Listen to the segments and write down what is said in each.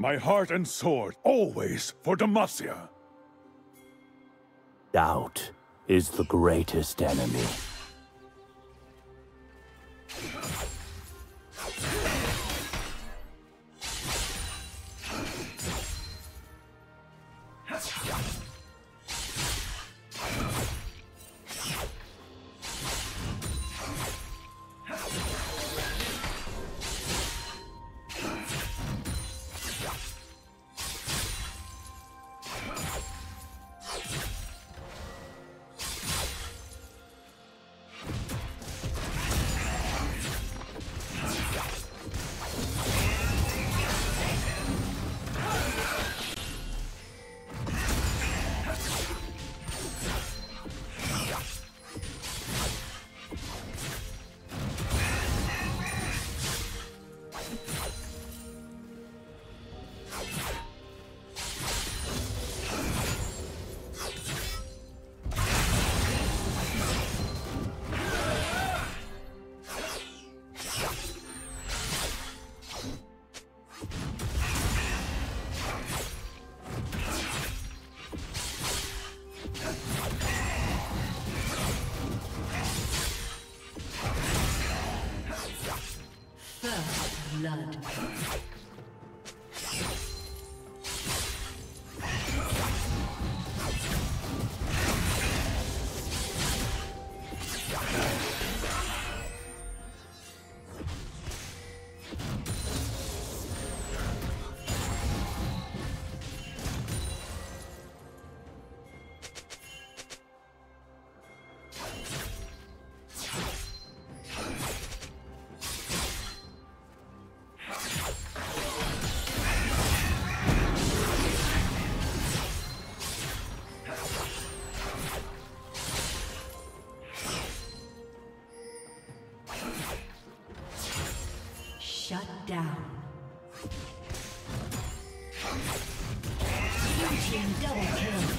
My heart and sword, always for Demacia. Doubt is the greatest enemy. Blood. Shut down. Blue team double kill.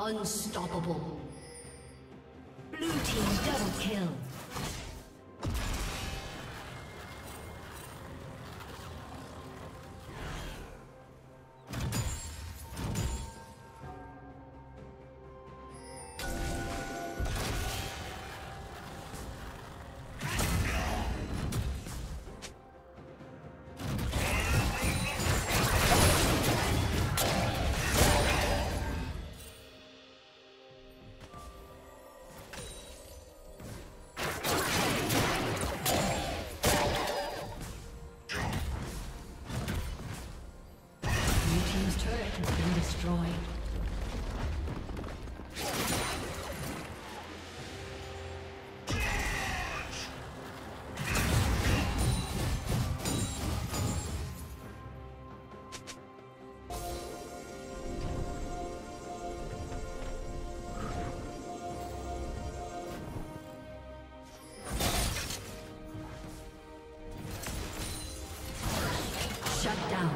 Unstoppable. Blue team double kill. Shut down.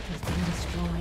turret has been destroyed.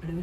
Blue